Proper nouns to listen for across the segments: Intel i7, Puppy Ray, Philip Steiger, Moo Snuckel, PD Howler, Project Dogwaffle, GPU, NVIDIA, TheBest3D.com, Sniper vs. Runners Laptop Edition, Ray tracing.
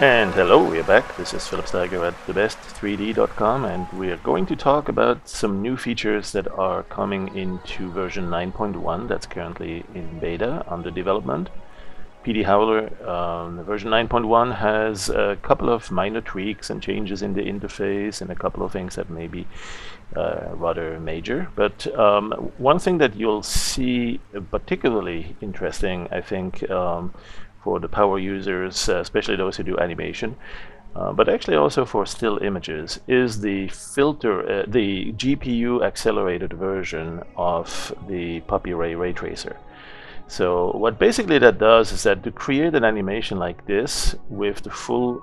And hello, we are back. This is Philip Steiger at TheBest3D.com, and we are going to talk about some new features that are coming into version 9.1 that's currently in beta under development. PD Howler, version 9.1 has a couple of minor tweaks and changes in the interface and a couple of things that may be rather major. But one thing that you'll see particularly interesting, I think, for the power users, especially those who do animation, but actually also for still images, is the filter, the GPU accelerated version of the Puppy Ray tracer. So what basically that does is that to create an animation like this with the full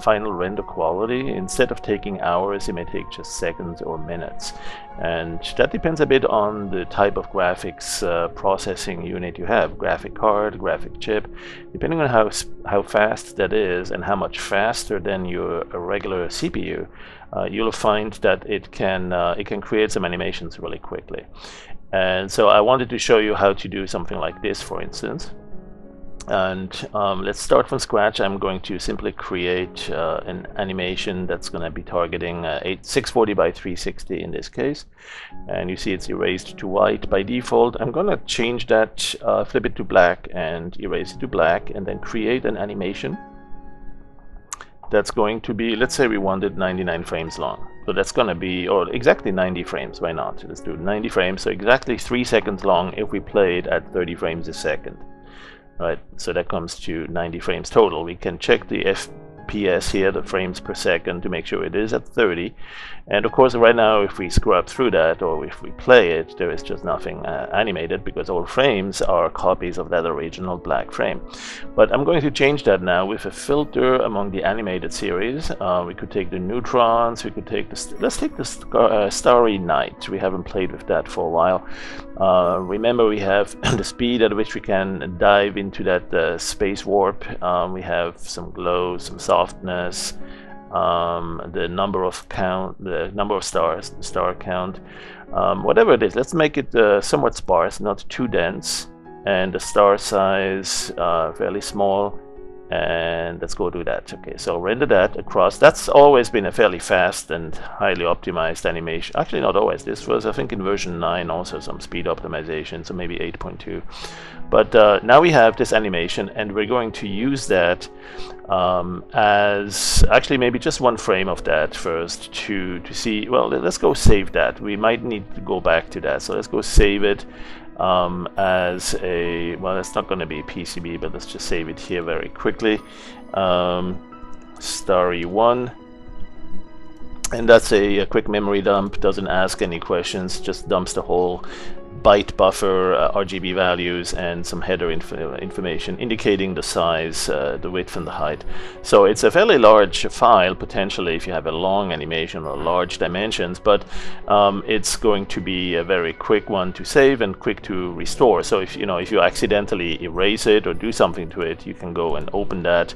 final render quality, instead of taking hours, it may take just seconds or minutes. And that depends a bit on the type of graphics processing unit you have, graphic card, graphic chip, depending on how fast that is and how much faster than your regular CPU. You'll find that it can create some animations really quickly. And so I wanted to show you how to do something like this, for instance. And let's start from scratch. I'm going to simply create an animation that's going to be targeting 640 by 360 in this case. And you see it's erased to white by default. I'm going to change that, flip it to black and erase it to black, and then create an animation that's going to be, let's say we wanted 99 frames long. So that's going to be, or exactly 90 frames, why not? Let's do 90 frames, so exactly 3 seconds long if we play it at 30 frames a second. All right, so that comes to 90 frames total. We can check the FPS here, the frames per second, to make sure it is at 30. And of course, right now, if we scrub through that, or if we play it, there is just nothing animated, because all frames are copies of that original black frame. But I'm going to change that now with a filter among the animated series. We could take the Neutrons, we could take the, let's take the Starry Night. We haven't played with that for a while. Remember, we have the speed at which we can dive into that space warp. We have some glow, some softness, the number of stars, the star count, whatever it is. Let's make it somewhat sparse, not too dense, and the star size fairly small. And let's go do that. Okay, so render that across. That's always been a fairly fast and highly optimized animation. Actually, not always. This was, I think, in version 9 also some speed optimization, so maybe 8.2. But now we have this animation, and we're going to use that as actually maybe just one frame of that first to see. Well, let's go save that. We might need to go back to that, so let's go save it. As a, well, it's not going to be PCB, but let's just save it here very quickly. Starry 1, and that's a quick memory dump. Doesn't ask any questions, just dumps the whole byte buffer, RGB values, and some header information indicating the size, the width, and the height. So it's a fairly large file potentially if you have a long animation or large dimensions, but it's going to be a very quick one to save and quick to restore. So if you accidentally erase it or do something to it, you can go and open that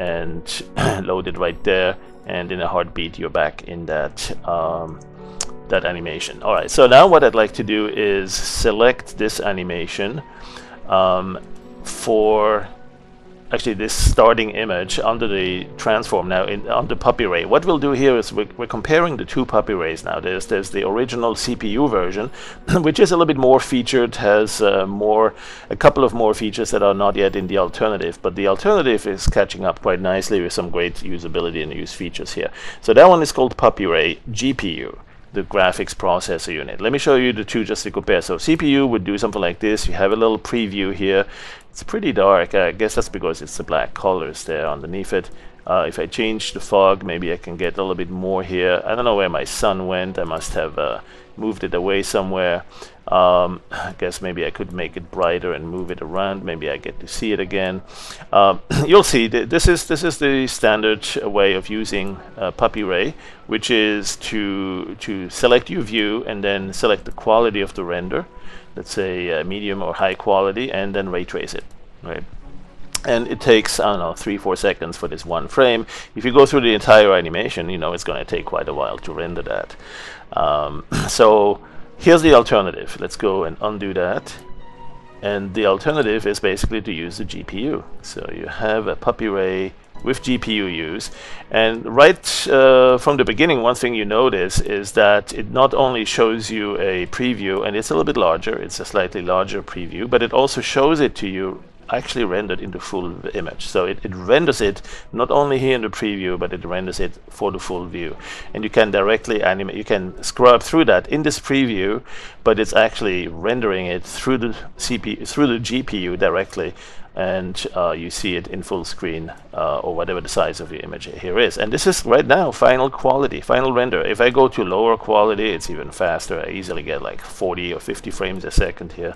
and load it right there, and in a heartbeat you're back in that animation. All right, so now what I'd like to do is select this animation for actually this starting image under the transform now under Puppy Ray. What we'll do here is we're comparing the two Puppy Rays now. There's the original CPU version, which is a little bit more featured, has a couple more features that are not yet in the alternative, but the alternative is catching up quite nicely with some great usability and use features here. So that one is called Puppy Ray GPU, the graphics processor unit. Let me show you the two just to compare. So CPU would do something like this. You have a little preview here. It's pretty dark. I guess that's because it's the black colors there underneath it. If I change the fog, maybe I can get a little bit more here. I don't know where my sun went. I must have moved it away somewhere. I guess maybe I could make it brighter and move it around. Maybe I get to see it again. You'll see this is the standard way of using Puppy Ray, which is to select your view and then select the quality of the render. Let's say medium or high quality, and then ray trace it, right? And it takes, I don't know, 3-4 seconds for this one frame. If you go through the entire animation, you know it's going to take quite a while to render that. So here's the alternative. Let's go and undo that. And the alternative is basically to use the GPU. So you have a Puppy Ray with GPU use. And right from the beginning, one thing you notice is that it not only shows you a preview, and it's a little bit larger, it's a slightly larger preview, but it also shows it to you actually rendered in the full image. So it renders it not only here in the preview, but it renders it for the full view. And you can directly animate, you can scrub through that in this preview, but it's actually rendering it through the CPU, through the GPU directly, and you see it in full screen or whatever the size of your image here is. And this is right now final quality, final render. If I go to lower quality, it's even faster. I easily get like 40 or 50 frames a second here.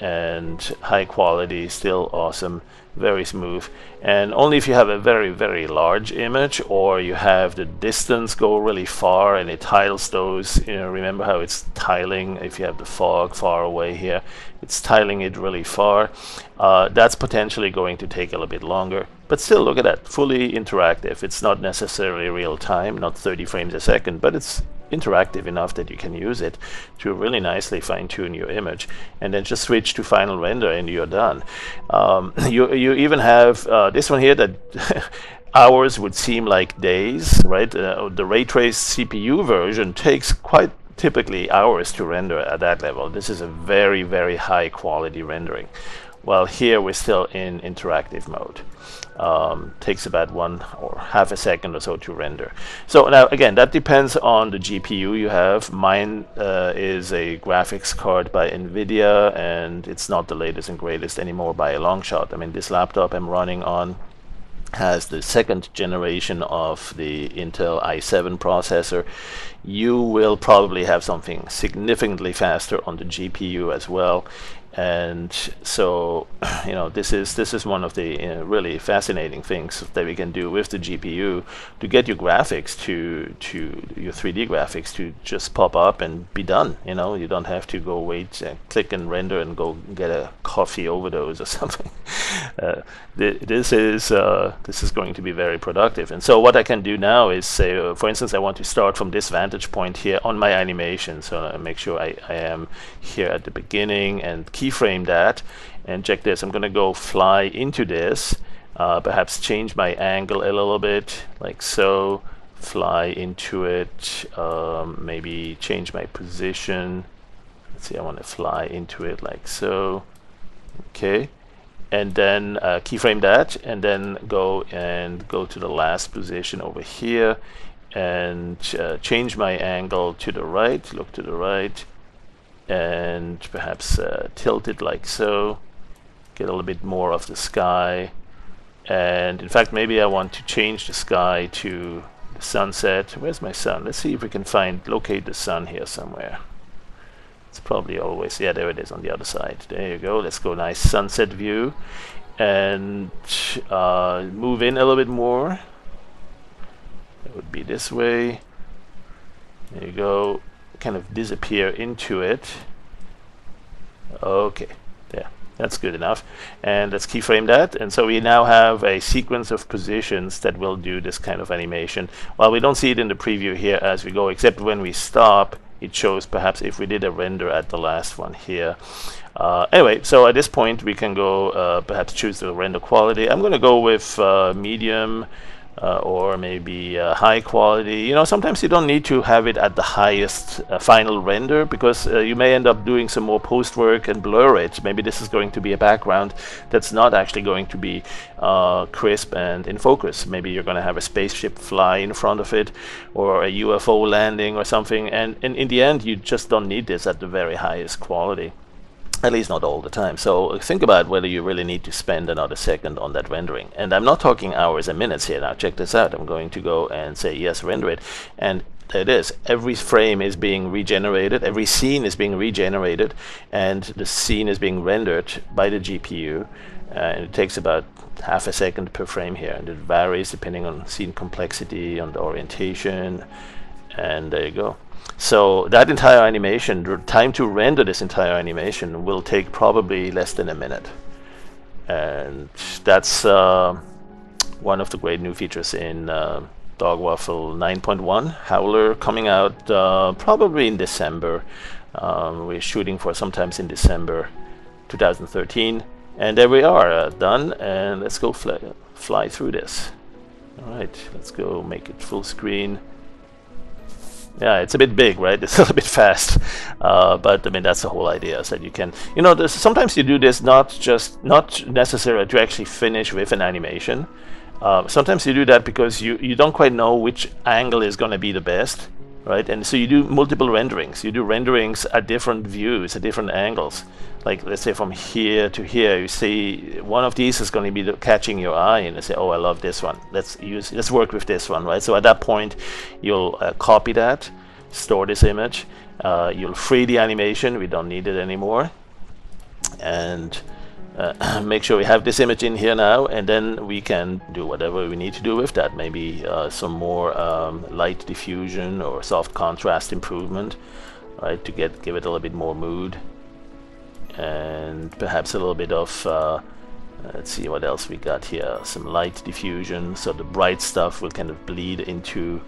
And high quality, still awesome, very smooth. And only if you have a very, very large image, or you have the distance go really far and it tiles those, you know, remember how it's tiling, if you have the fog far away here, it's tiling it really far. That's potentially going to take a little bit longer. But still, look at that, fully interactive. It's not necessarily real time, not 30 frames a second, but it's interactive enough that you can use it to really nicely fine-tune your image, and then just switch to final render and you're done. You even have this one here that hours would seem like days, right? The ray traced CPU version takes quite typically hours to render at that level. This is a very, very high quality rendering. Well, here we're still in interactive mode. Takes about 1 or half a second or so to render. So now again, that depends on the GPU you have. Mine is a graphics card by NVIDIA, and it's not the latest and greatest anymore by a long shot. I mean, this laptop I'm running on has the 2nd generation of the Intel i7 processor. You will probably have something significantly faster on the GPU as well. And so, you know, this is one of the really fascinating things that we can do with the GPU to get your graphics to your 3D graphics to just pop up and be done. You know, you don't have to go wait and click and render and go get a coffee overdose or something. This is going to be very productive. And so what I can do now is say, for instance, I want to start from this vantage point here on my animation. So I make sure I am here at the beginning and keyframe that, and check this, I'm gonna go fly into this, perhaps change my angle a little bit, like so, fly into it, maybe change my position. Let's see, I want to fly into it like so, okay, and then keyframe that, and then go to the last position over here, and change my angle to the right, look to the right, and perhaps tilt it like so, get a little bit more of the sky. And in fact, maybe I want to change the sky to the sunset. Where's my sun? Let's see if we can locate the sun here somewhere. It's probably always, yeah, there it is on the other side. There you go. Let's go, nice sunset view, and move in a little bit more. It would be this way. There you go. Kind of disappear into it. Okay, yeah, that's good enough. And let's keyframe that. And so we now have a sequence of positions that will do this kind of animation. Well, we don't see it in the preview here as we go, except when we stop, it shows perhaps if we did a render at the last one here. Anyway, so at this point, we can go perhaps choose the render quality. I'm going to go with medium. Or maybe high quality. You know, sometimes you don't need to have it at the highest final render, because you may end up doing some more post work and blur it. Maybe this is going to be a background that's not actually going to be crisp and in focus. Maybe you're going to have a spaceship fly in front of it, or a UFO landing or something, and in the end you just don't need this at the very highest quality. At least not all the time. So think about whether you really need to spend another second on that rendering. And I'm not talking hours and minutes here. Now check this out. I'm going to go and say yes, render it. And there it is. Every frame is being regenerated. Every scene is being regenerated. And the scene is being rendered by the GPU. And it takes about half a second per frame here. And it varies depending on scene complexity, on the orientation. And there you go. So that entire animation, the time to render this entire animation will take probably less than a minute. And that's one of the great new features in Dogwaffle 9.1 Howler, coming out probably in December. We're shooting for sometimes in December 2013. And there we are, done. And let's go fly through this. All right, let's go make it full screen. Yeah, it's a bit big, right? It's a little bit fast, but I mean that's the whole idea. Is that you can, you know, sometimes you do this not necessarily to actually finish with an animation. Sometimes you do that because you don't quite know which angle is going to be the best, right? And so you do multiple renderings. You do renderings at different views, at different angles. Like let's say from here to here, you see one of these is going to be catching your eye, and you say, "Oh, I love this one. Let's work with this one," right? So at that point, you'll copy that, store this image, you'll free the animation. We don't need it anymore, and make sure we have this image in here now, and then we can do whatever we need to do with that. Maybe some more light diffusion or soft contrast improvement, right? To give it a little bit more mood. And perhaps a little bit of let's see what else we got here. Some light diffusion, so the bright stuff will kind of bleed into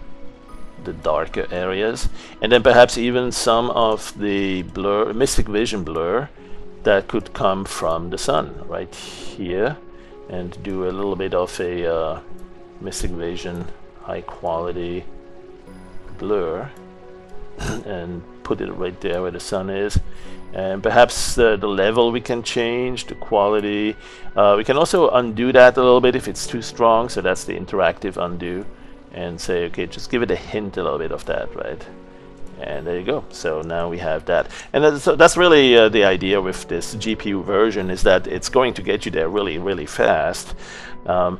the darker areas, and then perhaps even some of the blur, mystic vision blur, that could come from the sun right here, and do a little bit of a mystic vision high quality blur and put it right there where the sun is. And perhaps the level we can change, the quality. We can also undo that a little bit if it's too strong, so that's the interactive undo, and say, okay, just give it a hint a little bit of that, right? And there you go. So now we have that. And that's really the idea with this GPU version, is that it's going to get you there really, really fast.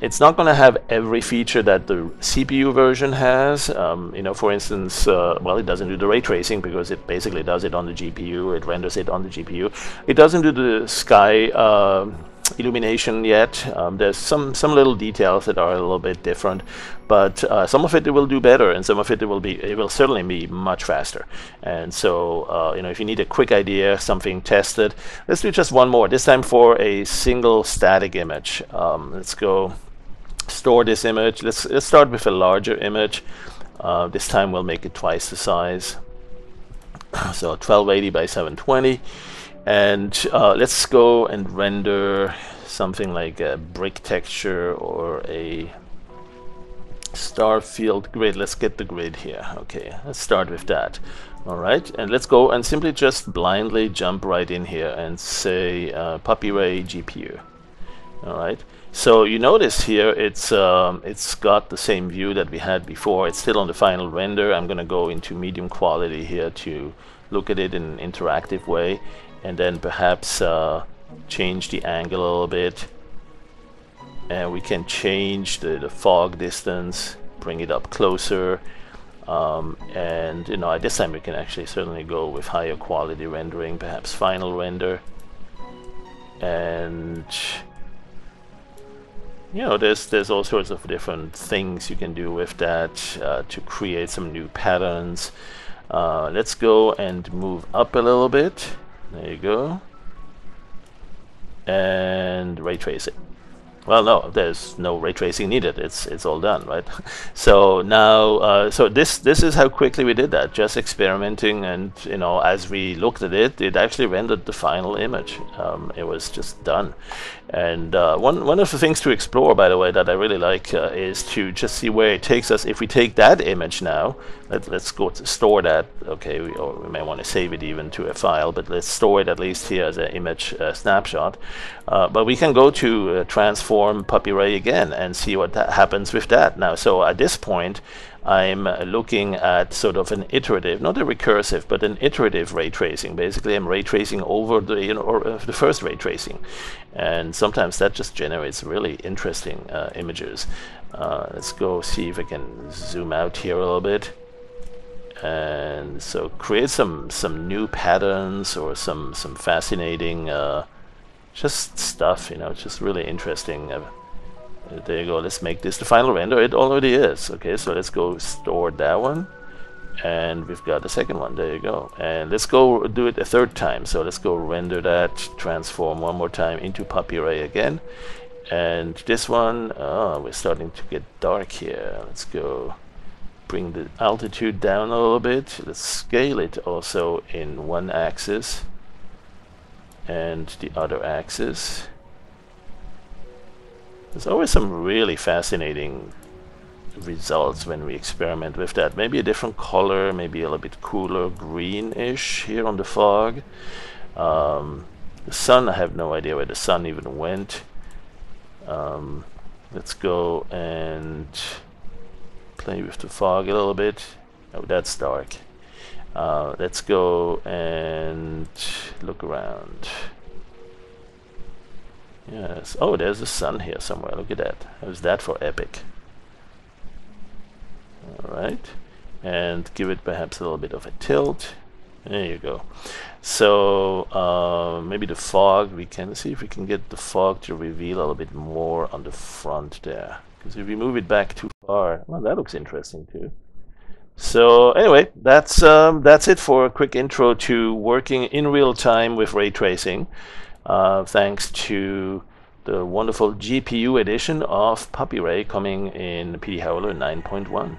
It's not going to have every feature that the CPU version has. You know, for instance, well, it doesn't do the ray tracing because it basically does it on the GPU. It renders it on the GPU. It doesn't do the sky illumination yet. There's some little details that are a little bit different, but some of it will do better, and some of it will certainly be much faster. And so you know, if you need a quick idea, something tested, let's do just one more, this time for a single static image. Let's go store this image. Let's start with a larger image. This time we'll make it twice the size, so 1280 by 720. And let's go and render something like a brick texture or a star field grid. Let's get the grid here. Okay, let's start with that. All right, and let's go and simply just blindly jump right in here and say Puppy Ray GPU. All right, so you notice here it's got the same view that we had before. It's still on the final render. I'm going to go into medium quality here to look at it in an interactive way. And then perhaps change the angle a little bit, and we can change the fog distance, bring it up closer, and you know, at this time we can actually certainly go with higher quality rendering, perhaps final render. And you know, there's all sorts of different things you can do with that to create some new patterns. Let's go and move up a little bit. There you go. And ray tracing. Well, no, there's no ray tracing needed. It's all done, right? So now, so this is how quickly we did that. Just experimenting, and you know, as we looked at it, it actually rendered the final image. It was just done. And one of the things to explore, by the way, that I really like is to just see where it takes us. If we take that image now, let's go to store that. Okay, we may want to save it even to a file, but let's store it at least here as an image snapshot. But we can go to transform Puppy Ray again and see what happens with that now. So at this point, I'm looking at sort of an iterative, not a recursive, but an iterative ray tracing. Basically, I'm ray tracing over the, you know, the first ray tracing, and sometimes that just generates really interesting images. Let's go see if I can zoom out here a little bit, and so create some new patterns or some fascinating just stuff. You know, just really interesting. There you go. Let's make this the final render. It already is. Okay, so let's go store that one, and we've got the second one. There you go. And let's go do it a third time. So let's go render that, transform one more time into Puppy Ray again, and this one, we're starting to get dark here. Let's go bring the altitude down a little bit. Let's scale it also in one axis and the other axis. There's always some really fascinating results when we experiment with that. Maybe a different color, maybe a little bit cooler, greenish here on the fog. The sun, I have no idea where the sun even went. Let's go and play with the fog a little bit. Oh, that's dark. Let's go and look around. Yes. Oh, there's the sun here somewhere. Look at that. How's that for epic? Alright. And give it perhaps a little bit of a tilt. There you go. So maybe the fog, we can see if we can get the fog to reveal a little bit more on the front there. Because if we move it back too far, well, that looks interesting too. So anyway, that's it for a quick intro to working in real time with ray tracing. Thanks to the wonderful GPU edition of Puppy Ray coming in PD Howler 9.1.